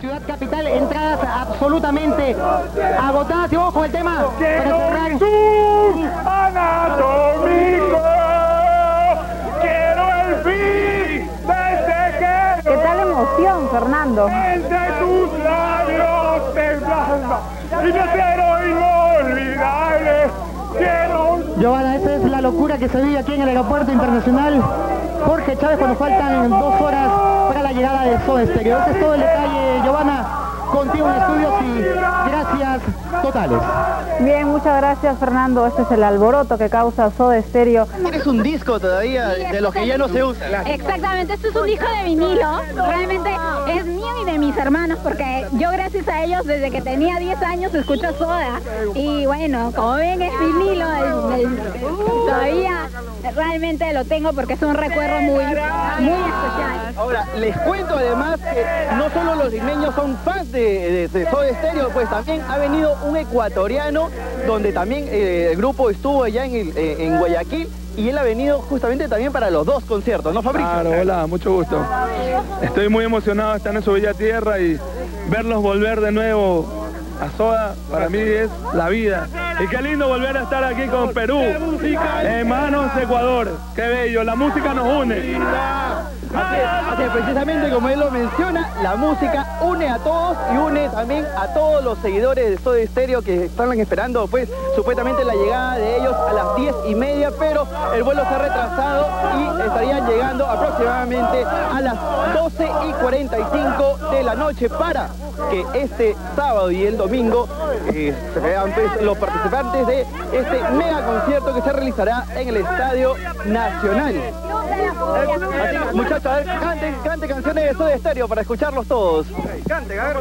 ciudad capital, entradas absolutamente agotadas. Y ojo, el tema para cerrar. ¿Qué tal emoción, Fernando? Entre tus labios temblando y yo quiero inolvidable. Giovanna, esa es la locura que se vive aquí en el Aeropuerto Internacional Jorge Chávez cuando faltan 2 horas para la llegada del Soda Stereo. Ese es todo el detalle, Giovanna, contigo en estudios y gracias totales. Bien, muchas gracias, Fernando. Este es el alboroto que causa Soda Stereo. Es un disco todavía de los que ya no se usa. Exactamente, esto es un disco de vinilo. Realmente es mío y de mis hermanos, porque yo gracias a ellos desde que tenía 10 años escucho Soda. Y bueno, como ven, es vinilo. Todavía realmente lo tengo porque es un recuerdo muy, muy especial. Ahora, les cuento además que no solo los limeños son fans de Soda Stereo, pues también ha venido un ecuatoriano, donde también el grupo estuvo allá en Guayaquil, y él ha venido justamente también para los dos conciertos, ¿no, Fabricio? Claro, hola, mucho gusto. Estoy muy emocionado de estar en su bella tierra y verlos volver de nuevo a Soda, para mí es la vida. Y qué lindo volver a estar aquí con Perú, hermanos de Ecuador, qué bello, la música nos une. Así es, precisamente como él lo menciona, la música une a todos y une también a todos los seguidores de Soda Stereo que están esperando pues supuestamente la llegada de ellos a las 10:30, pero el vuelo se ha retrasado y estarían llegando aproximadamente a las 12:45 de la noche para que este sábado y el domingo se vean pues los participantes de este mega concierto que se realizará en el Estadio Nacional. Muchachos, a ver, cante canciones de Soda Stereo para escucharlos todos. Cante, agarro,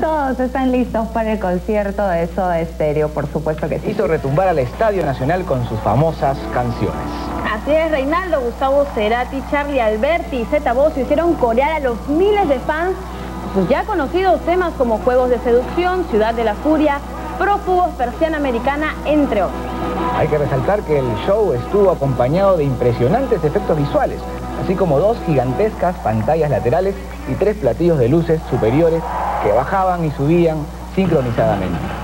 Todos están listos para el concierto de Soda Stereo, por supuesto que sí. Hizo retumbar al Estadio Nacional con sus famosas canciones. Así es, Reinaldo, Gustavo Cerati, Charlie Alberti y Zeta Voz hicieron corear a los miles de fans sus ya conocidos temas como Juegos de Seducción, Ciudad de la Furia, Prófugos, Persiana Americana, entre otros. Hay que resaltar que el show estuvo acompañado de impresionantes efectos visuales, así como 2 gigantescas pantallas laterales y 3 platillos de luces superiores que bajaban y subían sincronizadamente.